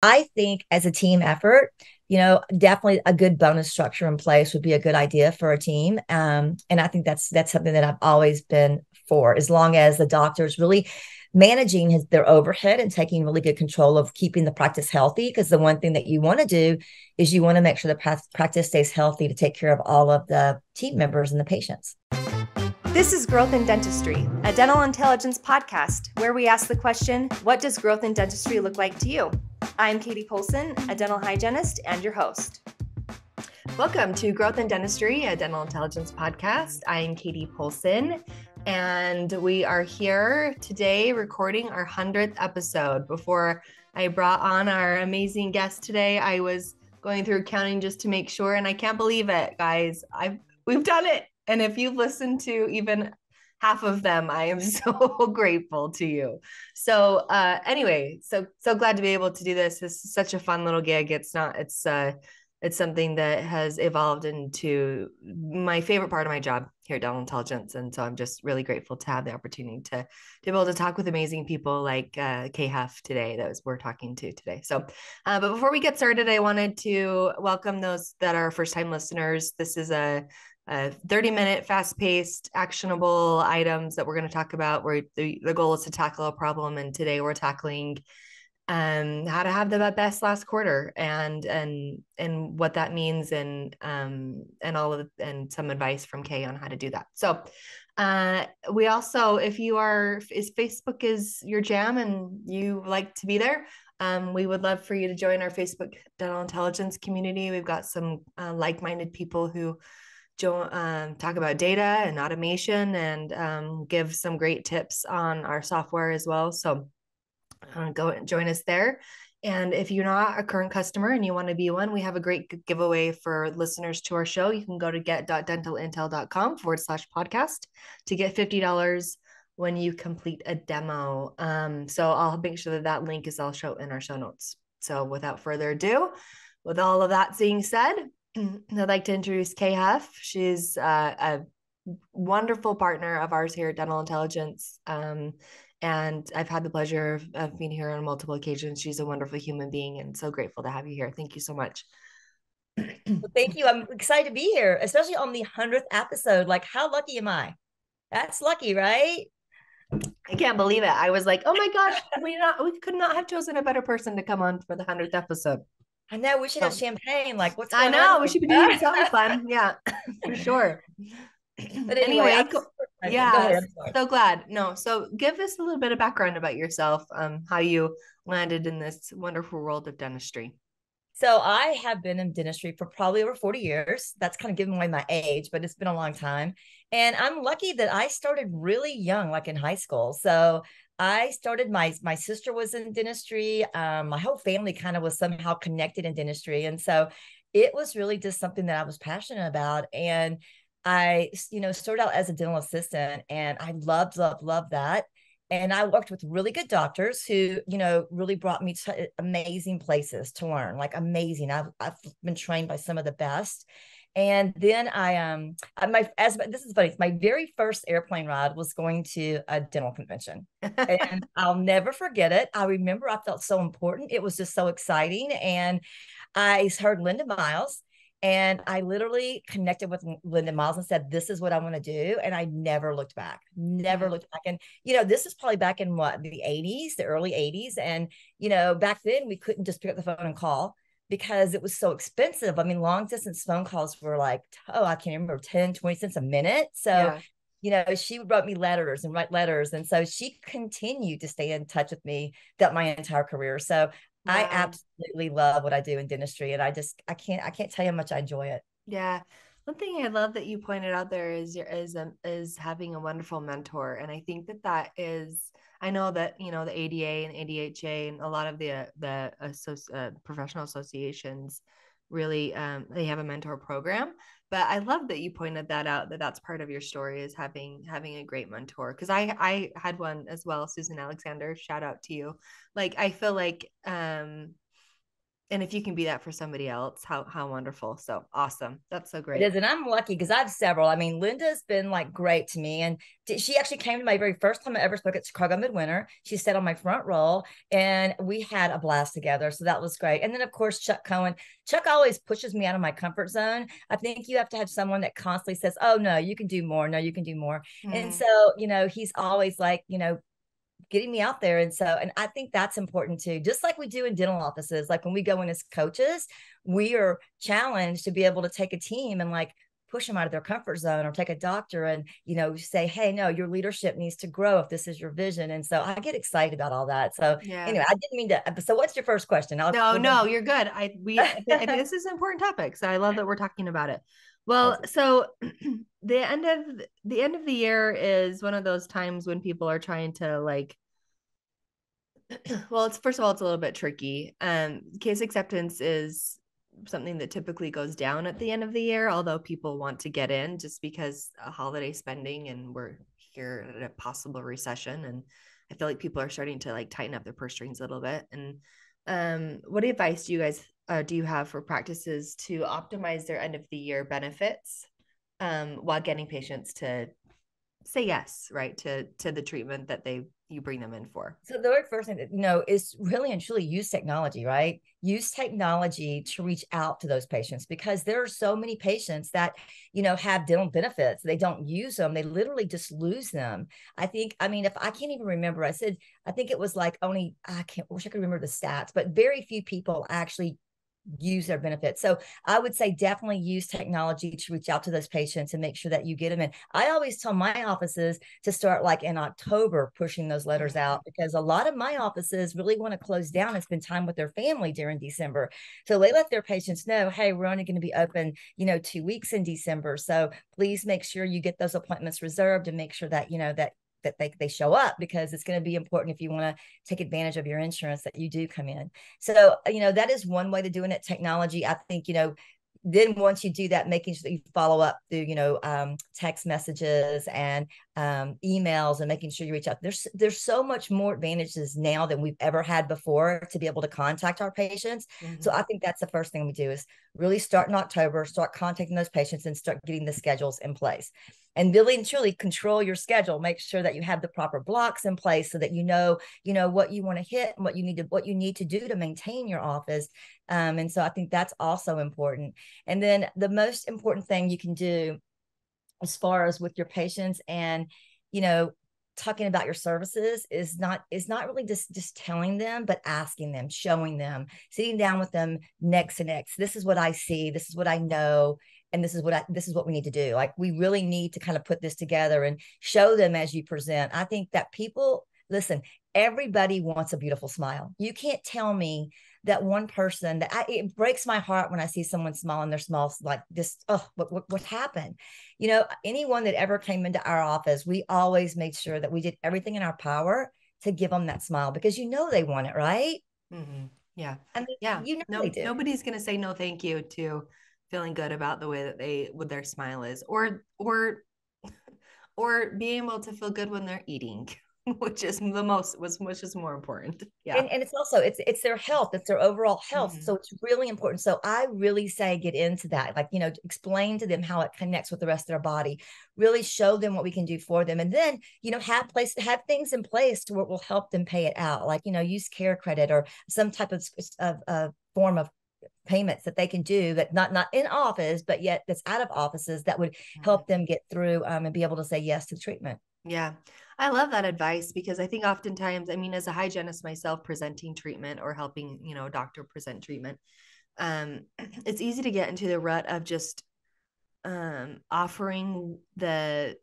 I think as a team effort, you know, definitely a good bonus structure in place would be a good idea for a team. And I think that's something that I've always been for, as long as the doctor's really managing their overhead and taking really good control of keeping the practice healthy. Because the one thing that you want to do is you want to make sure the practice stays healthy to take care of all of the team members and the patients. This is Growth in Dentistry, a dental intelligence podcast where we ask the question, what does growth in dentistry look like to you? I'm Katie Pulson, a dental hygienist and your host. Welcome to Growth in Dentistry, a dental intelligence podcast. I am Katie Pulson, and we are here today recording our 100th episode. Before I brought on our amazing guest today, I was going through counting just to make sure, and I can't believe it, guys. We've done it. And if you've listened to even half of them, I am so grateful to you. So anyway, so glad to be able to do this. This is such a fun little gig. It's something that has evolved into my favorite part of my job here at Dental Intelligence. And so I'm just really grateful to have the opportunity to be able to talk with amazing people like Kay Huff today we're talking to today. So, but before we get started, I wanted to welcome those that are first-time listeners. This is a 30-minute fast-paced, actionable items that we're going to talk about, where the goal is to tackle a problem. And today we're tackling how to have the best last quarter and what that means and some advice from Kay on how to do that. So we also, if Facebook is your jam and you like to be there, we would love for you to join our Facebook Dental Intelligence community. We've got some like-minded people who talk about data and automation and give some great tips on our software as well. So go and join us there. And if you're not a current customer and you want to be one, we have a great giveaway for listeners to our show. You can go to get.dentalintel.com/podcast to get $50 when you complete a demo. So I'll make sure that link is also in our show notes. So without further ado, with all of that being said, I'd like to introduce Kay Huff. She's a wonderful partner of ours here at Dental Intelligence. And I've had the pleasure of being here on multiple occasions. She's a wonderful human being and so grateful to have you here. Thank you so much. Well, thank you. I'm excited to be here, especially on the 100th episode. Like, how lucky am I? That's lucky, right? I can't believe it. I was like, oh my gosh, we could not have chosen a better person to come on for the 100th episode. I know, we should have champagne. Like, what's going on? I know, we should be doing something fun. Yeah, for sure. But anyway, yeah, so glad. No, so give us a little bit of background about yourself, how you landed in this wonderful world of dentistry. So I have been in dentistry for probably over 40 years. That's kind of giving away my age, but it's been a long time. And I'm lucky that I started really young, like in high school. So I started, my sister was in dentistry. My whole family kind of was somehow connected in dentistry. And so it was really just something that I was passionate about. And I, started out as a dental assistant, and I loved that. And I worked with really good doctors who, really brought me to amazing places to learn, like amazing. I've been trained by some of the best. And then this is funny. My very first airplane ride was going to a dental convention, and I'll never forget it. I remember I felt so important. It was just so exciting. And I heard Linda Miles, and I literally connected with Linda Miles and said, this is what I want to do. And I never looked back, And, this is probably back in the 80s, the early 80s. And, back then we couldn't just pick up the phone and call, because it was so expensive. I mean, long distance phone calls were like, I can't remember, 10, 20 cents a minute. So, she wrote me letters and write letters. And so she continued to stay in touch with me throughout my entire career. So wow. I absolutely love what I do in dentistry. And I can't tell you how much I enjoy it. Yeah. One thing I love that you pointed out there is having a wonderful mentor. And I think that is, I know that, the ADA and ADHA and a lot of the professional associations really, they have a mentor program, but I love that you pointed that out, that's part of your story, is having a great mentor. Cause I had one as well, Susan Alexander, shout out to you. Like, I feel like, And if you can be that for somebody else, how wonderful. So awesome. That's so great. It is. And I'm lucky because I have several. I mean, Linda's been like great to me. And she actually came to my very first time I ever spoke at Chicago Midwinter. She sat on my front row and we had a blast together. So that was great. And then of course, Chuck Cohen. Chuck always pushes me out of my comfort zone. I think you have to have someone that constantly says, oh no, you can do more. No, you can do more. Mm-hmm. And so, you know, he's always like, you know, getting me out there. And so, and I think that's important too, just like we do in dental offices. Like when we go in as coaches, we are challenged to be able to take a team and like push them out of their comfort zone, or take a doctor and, you know, say, hey, no, your leadership needs to grow if this is your vision. And so I get excited about all that. So yeah. Anyway, I didn't mean to, so what's your first question? No, you're good. This is an important topic. So I love that we're talking about it. Well, so the end of the year is one of those times when people are trying to like, well, it's, first of all, it's a little bit tricky. Case acceptance is something that typically goes down at the end of the year, although people want to get in just because of holiday spending, and we're here at a possible recession. And I feel like people are starting to like tighten up their purse strings a little bit. And what advice do you guys do you have for practices to optimize their end of the year benefits while getting patients to say yes, right, to the treatment that you bring them in for? So the very first thing that, you know, is really and truly use technology, right? Use technology to reach out to those patients, because there are so many patients that, you know, have dental benefits. They don't use them. They literally just lose them. If I can't even remember, I think it was like only, wish I could remember the stats, but very few people actually use their benefits. So I would say definitely use technology to reach out to those patients and make sure that you get them in. I always tell my offices to start like in October, pushing those letters out, because a lot of my offices really want to close down and spend time with their family during December. So they let their patients know, hey, we're only going to be open, you know, 2 weeks in December. So please make sure you get those appointments reserved and make sure that, you know, that they show up, because it's going to be important if you want to take advantage of your insurance that you do come in. So, you know, that is one way to doing it. Technology, I think, you know, then once you do that, making sure that you follow up through, you know, text messages and emails, and making sure you reach out. There's so much more advantages now than we've ever had before to be able to contact our patients. Mm-hmm. So I think that's the first thing we do, is really start in October, start contacting those patients and start getting the schedules in place. And really and truly control your schedule. Make sure that you have the proper blocks in place so that you know what you want to hit and what you need to do to maintain your office. And so I think that's also important. And then the most important thing you can do as far as with your patients and, you know, talking about your services is not really just telling them, but asking them, showing them, sitting down with them next to next. This is what I see. This is what I know. And this is what we need to do. Like, we really need to kind of put this together and show them as you present. I think that people, listen, everybody wants a beautiful smile. You can't tell me that one person it breaks my heart when I see someone smile and they're small, like this, oh, what happened? You know, anyone that ever came into our office, we always made sure that we did everything in our power to give them that smile, because you know, they want it, right? Mm-hmm. Yeah. I mean, yeah. You know, nobody's going to say no, thank you to feeling good about the way that their smile is, or being able to feel good when they're eating, which is more important. Yeah. And it's also, it's their health, it's their overall health. Mm-hmm. So it's really important. So I really say, get into that, like, you know, explain to them how it connects with the rest of their body, really show them what we can do for them. And then, you know, have things in place to where it will help them pay it out. Like, you know, use Care Credit or some type of form of payments that they can do that not in office, but yet that's out of offices, that would help them get through and be able to say yes to the treatment. Yeah. I love that advice, because I think oftentimes, I mean, as a hygienist myself presenting treatment or helping, you know, a doctor present treatment, it's easy to get into the rut of just offering the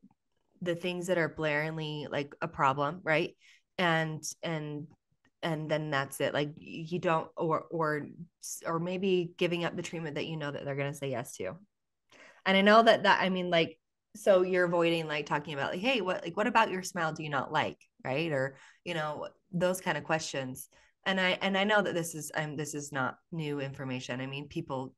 things that are blaringly like a problem, right? And then that's it. Like, you don't, or maybe giving up the treatment that you know that they're going to say yes to. And I know that I mean, like, so you're avoiding like talking about like, hey, what about your smile do you not like? Right. Or, you know, those kind of questions. And I know that this is not new information. I mean, people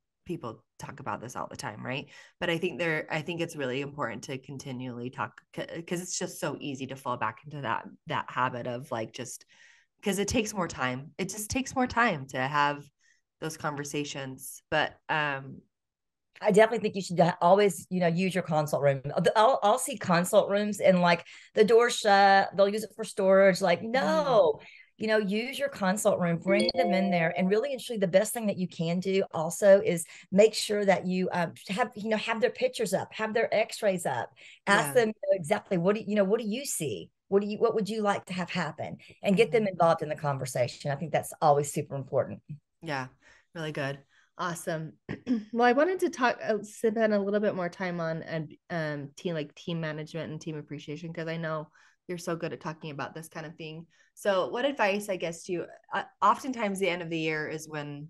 talk about this all the time. Right. But I think it's really important to continually talk, because it's just so easy to fall back into that habit of like, because it takes more time. It just takes more time to have those conversations. But I definitely think you should always, you know, use your consult room. I'll see consult rooms and like the door shut, they'll use it for storage. Like, no, you know, use your consult room, bring them in there. And really, and truly, the best thing that you can do also is make sure that you have their pictures up, have their x-rays up, ask them exactly, what do you see? What would you like to have happen, and get them involved in the conversation. I think that's always super important. Yeah. Really good. Awesome. Well, I wanted to spend a little bit more time on team management and team appreciation, because I know you're so good at talking about this kind of thing. So what advice, I guess, do you, oftentimes the end of the year is when,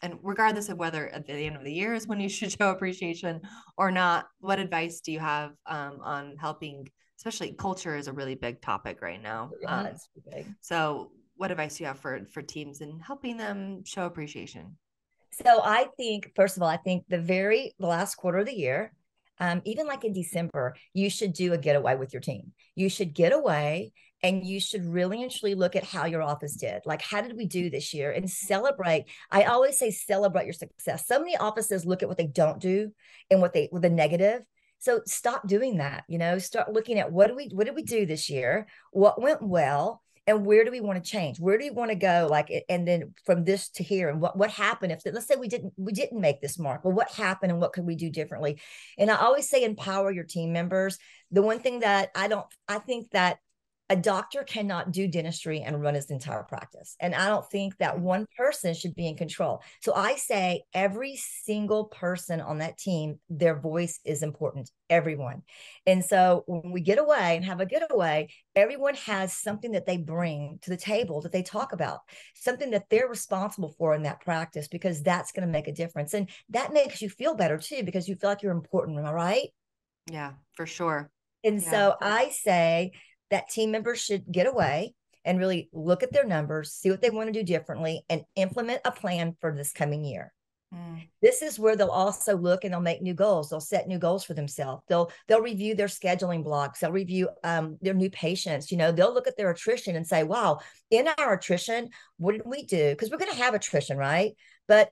and regardless of whether at the end of the year is when you should show appreciation or not, what advice do you have on helping, especially culture is a really big topic right now. It's big. So what advice do you have for teams and helping them show appreciation? So I think, first of all, I think the last quarter of the year, even like in December, you should do a getaway with your team. You should get away and you should really and truly look at how your office did. Like, how did we do this year? And celebrate. I always say celebrate your success. So many offices look at what they don't do and with a negative. So stop doing that, you know, start looking at what did we do this year? What went well? And where do we want to change? Where do you want to go? Like, and then from this to here, and what happened? If let's say we didn't make this mark, well, what happened and what could we do differently? And I always say empower your team members. The one thing that I think that a doctor cannot do dentistry and run his entire practice. And I don't think that one person should be in control. So I say every single person on that team, their voice is important, everyone. And so when we get away and have a getaway, everyone has something that they bring to the table that they talk about, something that they're responsible for in that practice, because that's going to make a difference. And that makes you feel better too, because you feel like you're important. Am I right? Yeah, for sure. And so I say that team members should get away and really look at their numbers, see what they want to do differently, and implement a plan for this coming year. Mm. This is where they'll also look and they'll make new goals. They'll set new goals for themselves. They'll review their scheduling blocks. They'll review their new patients. You know, they'll look at their attrition and say, wow, in our attrition, what did we do? Because we're going to have attrition, right? But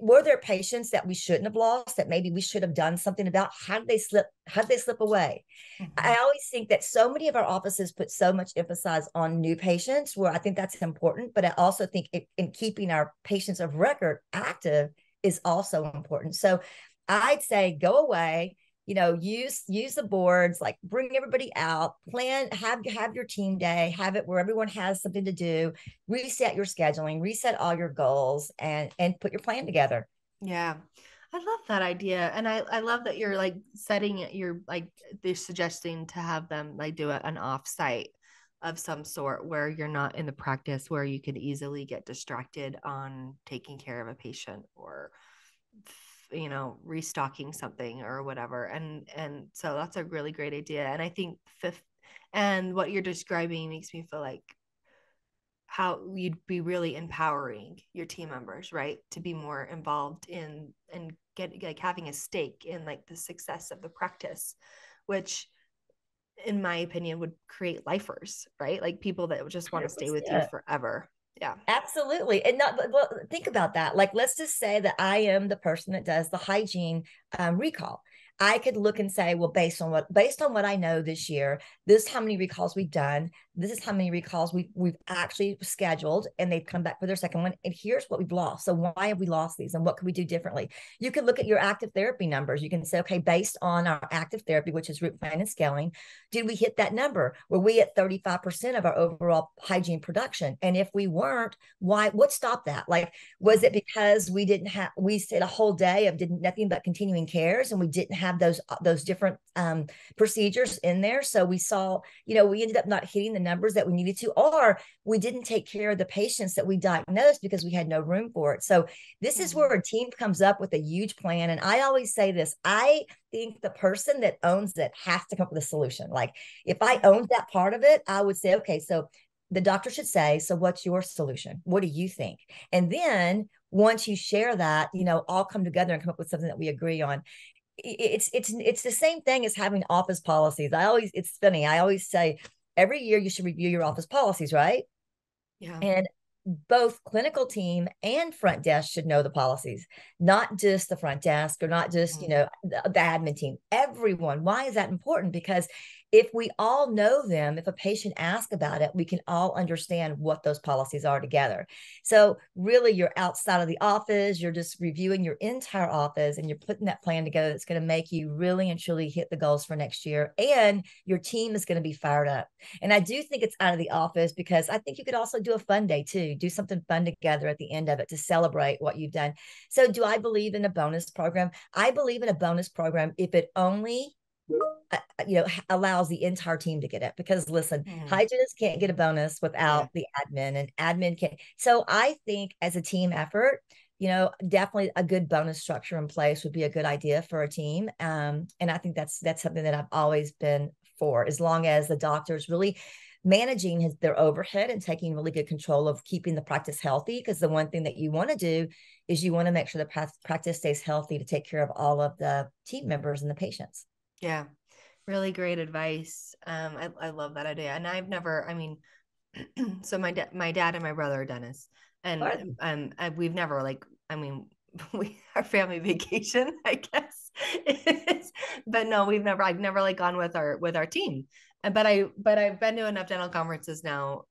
were there patients that we shouldn't have lost, that maybe we should have done something about? How did they slip away? Mm-hmm. I always think that so many of our offices put so much emphasis on new patients, where I think that's important. But I also think in keeping our patients of record active is also important. So I'd say go away, you know, use the boards, like bring everybody out, plan, have your team day, have it where everyone has something to do, reset your scheduling, reset all your goals, and put your plan together. Yeah. I love that idea. And I love that you're like setting it, you're like, they're suggesting to have them like do an offsite of some sort where you're not in the practice, where you could easily get distracted on taking care of a patient or, you know, restocking something or whatever. And so that's a really great idea. And I think what you're describing makes me feel like how you'd be really empowering your team members, right? To be more involved in, and get like having a stake in like the success of the practice, which in my opinion would create lifers, right? Like people that would just want to stay with you forever. Yeah, absolutely. And think about that. Like, let's just say that I am the person that does the hygiene recall. I could look and say, well, based on what I know this year, this is how many recalls we've done. This is how many recalls we've actually scheduled, and they've come back for their second one. And here's what we've lost. So why have we lost these, and what can we do differently? You can look at your active therapy numbers. You can say, okay, based on our active therapy, which is root plan and scaling, did we hit that number? Were we at 35% of our overall hygiene production? And if we weren't, why? What stopped that? Like, was it because we did a whole day of nothing but continuing cares, and we didn't have those different procedures in there? So we saw, you know, we ended up not hitting the numbers that we needed to, or we didn't take care of the patients that we diagnosed because we had no room for it. So this is where a team comes up with a huge plan. And I always say this, I think the person that owns it has to come up with a solution. Like, if I owned that part of it, I would say, okay, so the doctor should say, so what's your solution? What do you think? And then once you share that, you know, all come together and come up with something that we agree on. It's the same thing as having office policies. It's funny. I always say every year you should review your office policies, right? Yeah. And both clinical team and front desk should know the policies, not just the front desk or not just, you know, the admin team, everyone. Why is that important? Because if we all know them, if a patient asks about it, we can all understand what those policies are together. So really you're outside of the office, you're just reviewing your entire office and you're putting that plan together that's going to make you really and truly hit the goals for next year. And your team is going to be fired up. And I do think it's out of the office because I think you could also do a fun day too, do something fun together at the end of it to celebrate what you've done. So do I believe in a bonus program? I believe in a bonus program if it only allows the entire team to get it, because listen, hygienists can't get a bonus without the admin, and admin can't. So I think as a team effort, you know, definitely a good bonus structure in place would be a good idea for a team. And I think that's something that I've always been for, as long as the doctor's really managing their overhead and taking really good control of keeping the practice healthy. Because the one thing that you want to do is you want to make sure the practice stays healthy to take care of all of the team members and the patients. Yeah. Really great advice. I love that idea. And I've never, I mean, so my dad and my brother are dentists, and we've never our family vacation, I guess, is, but no, I've never like gone with our team, but I've been to enough dental conferences now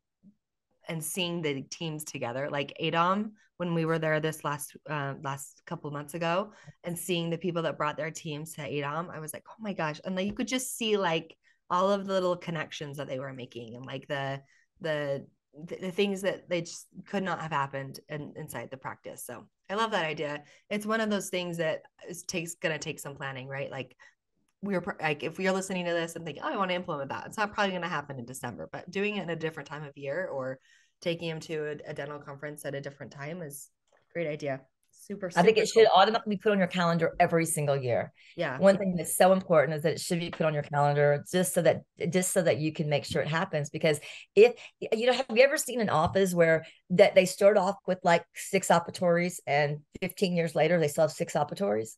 and seeing the teams together, like ADOM, when we were there this last couple months ago, and seeing the people that brought their teams to ADOM, I was like, oh my gosh. And like, you could just see like all of the little connections that they were making, and like the things that they just could not have happened inside the practice. So I love that idea. It's one of those things that is going to take some planning, right? Like if you're listening to this and thinking, oh, I want to implement that, it's not probably going to happen in December, but doing it in a different time of year or taking them to a dental conference at a different time is a great idea. Super I think it should automatically be put on your calendar every single year. Yeah. One thing that's so important is that it should be put on your calendar just so that you can make sure it happens. Because if, you know, have you ever seen an office where that they start off with like 6 operatories and 15 years later, they still have 6 operatories?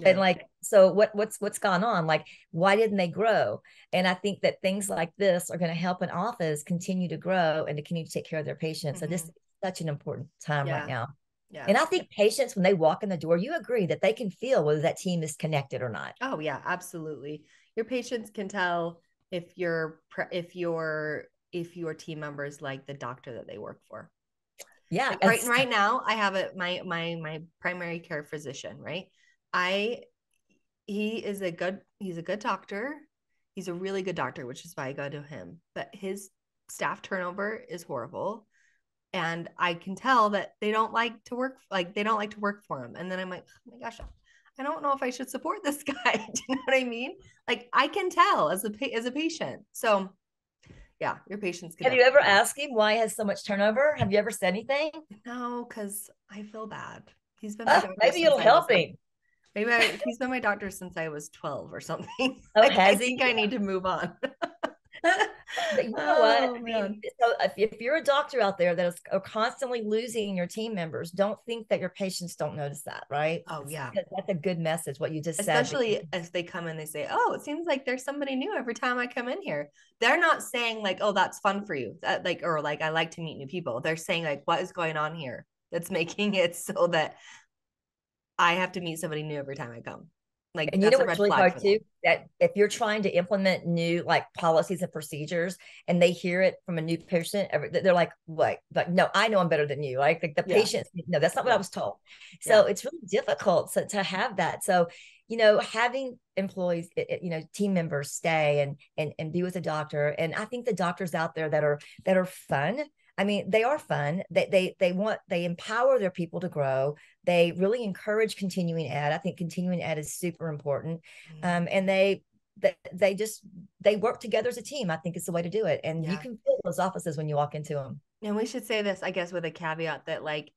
Yeah. And like, so what's gone on? Like, why didn't they grow? And I think that things like this are going to help an office continue to grow and to continue to take care of their patients. Mm-hmm. So this is such an important time right now. Yeah. And I think patients, when they walk in the door, you agree that they can feel whether that team is connected or not. Oh yeah, absolutely. Your patients can tell if your team members like the doctor that they work for. Yeah. Like right now I have my primary care physician, right? He's a good doctor. He's a really good doctor, which is why I go to him, but his staff turnover is horrible. And I can tell that they don't like to work, for him. And then I'm like, oh my gosh, I don't know if I should support this guy. Do you know what I mean? Like I can tell as a patient. So yeah, your patients can. Have you ever asked him why he has so much turnover? Have you ever said anything? No, because I feel bad. He's been maybe you'll help him. He's been my doctor since I was 12 or something. Okay. I think I need to move on. But you know what? I mean, so if you're a doctor out there that is constantly losing your team members, don't think that your patients don't notice that, right? Oh yeah, that's a good message. What you just said, especially as they come in, they say, "Oh, it seems like there's somebody new every time I come in here." They're not saying like, "Oh, that's fun for you," or I like to meet new people. They're saying like, "What is going on here that's making it so that I have to meet somebody new every time I come?" Like, and you know what's really hard too, that if you're trying to implement new like policies and procedures and they hear it from a new patient, they're like, what? But no, I know I'm better than you. Like the patient, no, that's not what I was told. So it's really difficult to have that. So, you know, having employees, team members stay and be with a doctor. And I think the doctors out there that are fun, I mean, they are fun. They empower their people to grow. They really encourage continuing ed. I think continuing ed is super important. And they work together as a team. I think it's the way to do it. And you can feel those offices when you walk into them. And we should say this, I guess, with a caveat that like,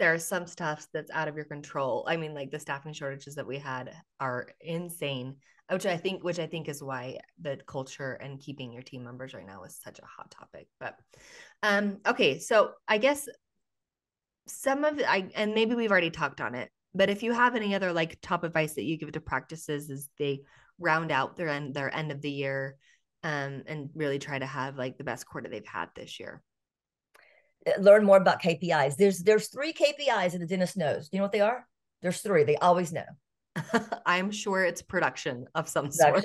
there's some stuff that's out of your control. I mean, like the staffing shortages that we had are insane, which I think is why the culture and keeping your team members right now is such a hot topic. But okay, so I guess and maybe we've already talked on it, but if you have any other like top advice that you give to practices as they round out their end of the year and really try to have like the best quarter they've had this year. learn more about KPIs. There's three KPIs that the dentist knows. Do you know what they are? There's three. They always know. I'm sure it's production of some sort.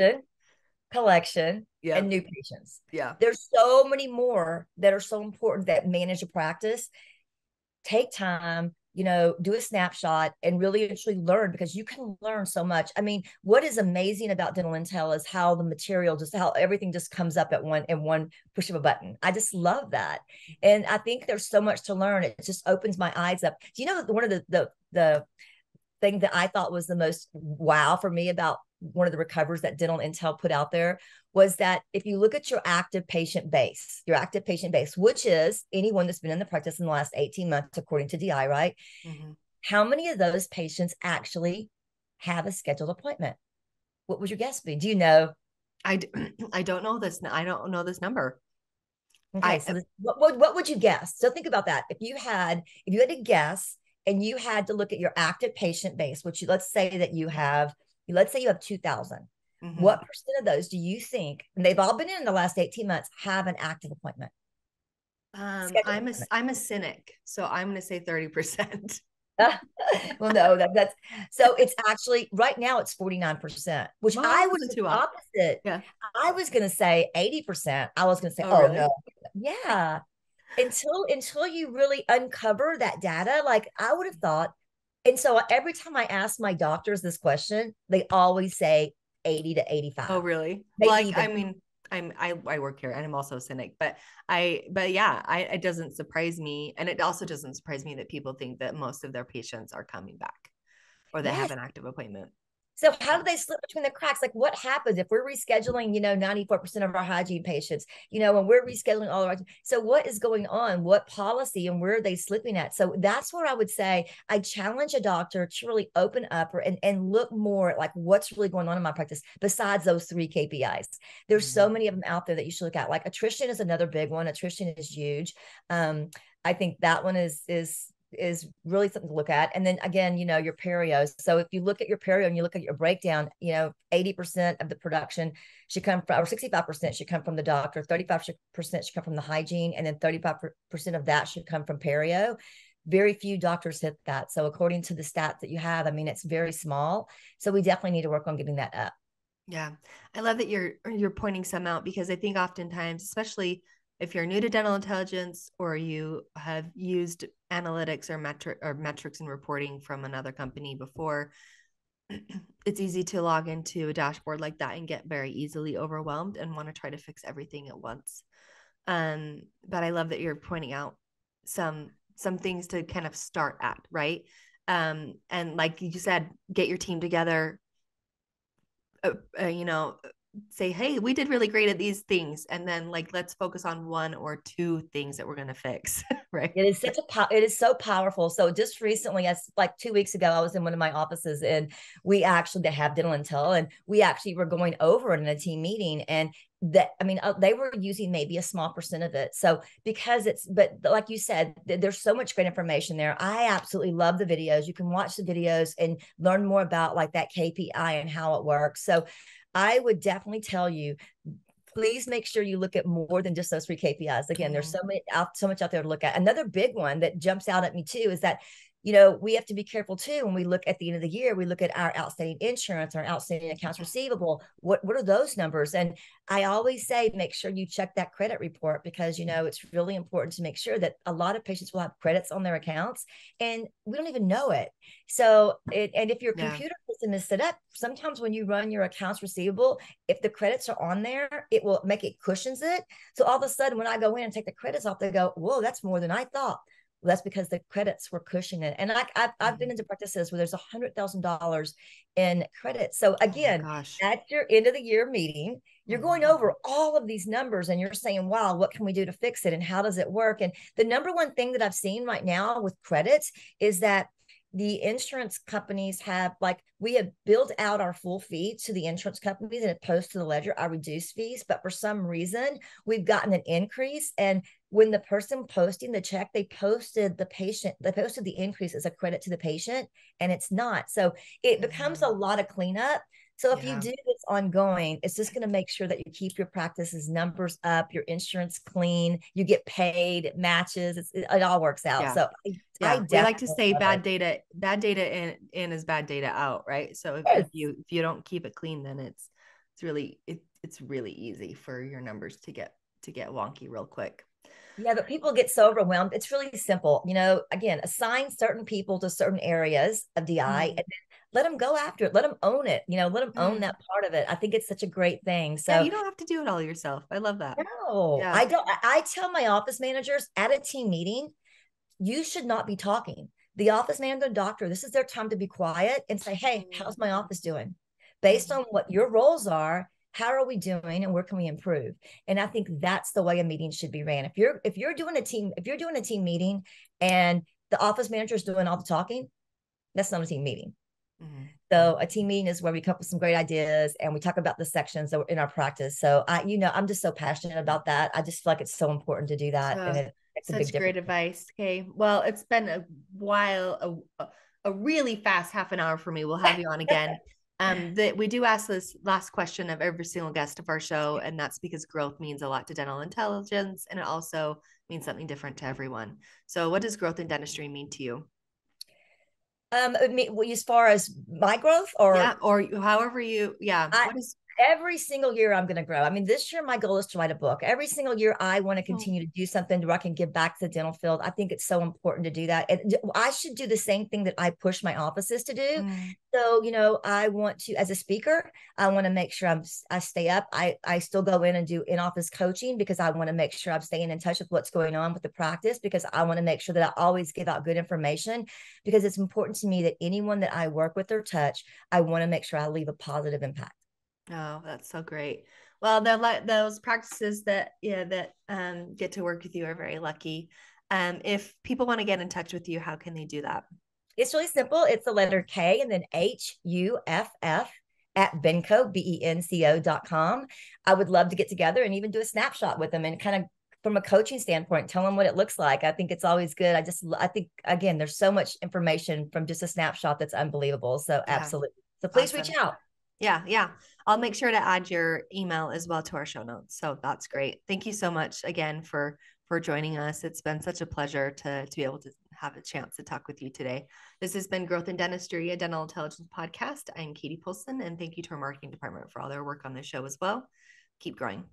Collection, yeah, and new patients. Yeah. There's so many more that are so important that manage a practice. Take time, you know, do a snapshot and really actually learn, because you can learn so much. I mean, what is amazing about dental intel is how the material, just how everything just comes up at one push of a button. I just love that. And I think there's so much to learn. It just opens my eyes up. Do you know, one of the thing that I thought was the most wow for me about one of the recovers that Dental Intel put out there was that if you look at your active patient base, which is anyone that's been in the practice in the last 18 months, according to DI, right? Mm-hmm. How many of those patients actually have a scheduled appointment? What would your guess be? Do you know? I don't know this. I don't know this number. Okay. So what would you guess? So think about that. If you had to guess and you had to look at your active patient base, which let's say you have 2,000. Mm-hmm. What percent of those do you think, and they've all been in the last 18 months, have an active appointment? I'm a cynic, so I'm going to say 30%. Well, no, that's so it's actually right now it's 49%, which I was the opposite. Yeah. I was going to say 80%. I was going to say, oh really? No, yeah. Until you really uncover that data, like I would have thought. And so every time I ask my doctors this question, they always say 80 to 85. Oh, really? I work here and I'm also a cynic, but it doesn't surprise me. And it also doesn't surprise me that people think that most of their patients are coming back or they have an active appointment. So how do they slip between the cracks? Like what happens if we're rescheduling, 94% of our hygiene patients, when we're rescheduling all of our, so what is going on? What policy and where are they slipping at? So that's where I would say, I challenge a doctor to really open up and look more at like what's really going on in my practice besides those three KPIs. There's so many of them out there that you should look at. Like attrition is another big one. Attrition is huge. I think that one is really something to look at. And then again, your perio. So if you look at your perio and you look at your breakdown, 80% of the production should come from, or 65% should come from the doctor, 35% should come from the hygiene, and then 35% of that should come from perio. Very few doctors hit that. So according to the stats that you have, I mean, it's very small. So we definitely need to work on getting that up. Yeah. I love that you're pointing some out, because I think oftentimes, especially if you're new to dental intelligence or you have used analytics or metrics and reporting from another company before, it's easy to log into a dashboard like that and get very easily overwhelmed and want to try to fix everything at once. But I love that you're pointing out some things to kind of start at, right? And like you said, get your team together, say, hey, we did really great at these things. And then let's focus on one or two things that we're going to fix. Right. It is so powerful. So just recently, as 2 weeks ago, I was in one of my offices and they have dental intel, and we actually were going over it in a team meeting, and they were using maybe a small percent of it. So but like you said, there's so much great information there. I absolutely love the videos. You can watch the videos and learn more about that KPI and how it works. So I would definitely tell you, please make sure you look at more than just those three KPIs. Again, there's so much out there to look at. Another big one that jumps out at me too is that, we have to be careful too. When we look at the end of the year, we look at our outstanding insurance, our outstanding accounts receivable. What are those numbers? And I always say, make sure you check that credit report, because, it's really important to make sure that a lot of patients will have credits on their accounts and we don't even know it. So, and if your computer system is set up, sometimes when you run your accounts receivable, if the credits are on there, it will make it cushions it. So all of a sudden, when I go in and take the credits off, they go, whoa, that's more than I thought. Well, that's because the credits were cushioning it. And I've been into practices where there's $100,000 in credits. So again, at your end of the year meeting, you're going over all of these numbers and you're saying, wow, what can we do to fix it? And how does it work? And the number one thing that I've seen right now with credits is that the insurance companies have, we have billed out our full fee to the insurance companies and opposed to the ledger, our reduced fees. But for some reason, we've gotten an increase. And when the person posting the check, they posted the increase as a credit to the patient, and it's not. So it becomes a lot of cleanup So if you do this ongoing, it's just going to make sure that you keep your practices numbers up, your insurance clean, you get paid, it matches, it all works out. Yeah. So I like to say bad data in is bad data out, right? So if you don't keep it clean, then it's really easy for your numbers to get wonky real quick. Yeah, but people get so overwhelmed. It's really simple. You know, again, assign certain people to certain areas of DI and then let them go after it. Let them own it. You know, let them own that part of it. I think it's such a great thing. So you don't have to do it all yourself. I love that. No, yeah. I don't. I tell my office managers at a team meeting, you should not be talking. The office manager and doctor, this is their time to be quiet and say, hey, how's my office doing? Based on what your roles are, how are we doing and where can we improve? And I think that's the way a meeting should be ran. If you're doing a team meeting and the office manager is doing all the talking, that's not a team meeting. Mm-hmm. So a team meeting is where we come up with some great ideas and we talk about the sections that were in our practice. So I'm just so passionate about that. I just feel like it's so important to do that. And it's such great advice. Okay. Well, it's been a while, a really fast half an hour for me. We'll have you on again. We do ask this last question of every single guest of our show, and that's because growth means a lot to dental intelligence, and it also means something different to everyone. So what does growth in dentistry mean to you? As far as my growth every single year I'm going to grow. I mean, this year, my goal is to write a book. Every single year, I want to continue to do something where I can give back to the dental field. I think it's so important to do that. And I should do the same thing that I push my offices to do. So, you know, I want to, as a speaker, I want to make sure I stay up. I still go in and do in-office coaching because I want to make sure I'm staying in touch with what's going on with the practice, because I want to make sure that I always give out good information, because it's important to me that anyone that I work with or touch, I want to make sure I leave a positive impact. Oh, that's so great. Well, those practices that get to work with you are very lucky. If people want to get in touch with you, how can they do that? It's really simple. It's the letter K and then HUFF at Benco, BENCO.com. I would love to get together and even do a snapshot with them and kind of from a coaching standpoint, tell them what it looks like. I think it's always good. I think, again, there's so much information from just a snapshot that's unbelievable. So absolutely. So please reach out. Yeah. Yeah. I'll make sure to add your email as well to our show notes. So that's great. Thank you so much again for joining us. It's been such a pleasure to be able to have a chance to talk with you today. This has been Growth in Dentistry, a dental intelligence podcast. I'm Katie Pulson, and thank you to our marketing department for all their work on this show as well. Keep growing.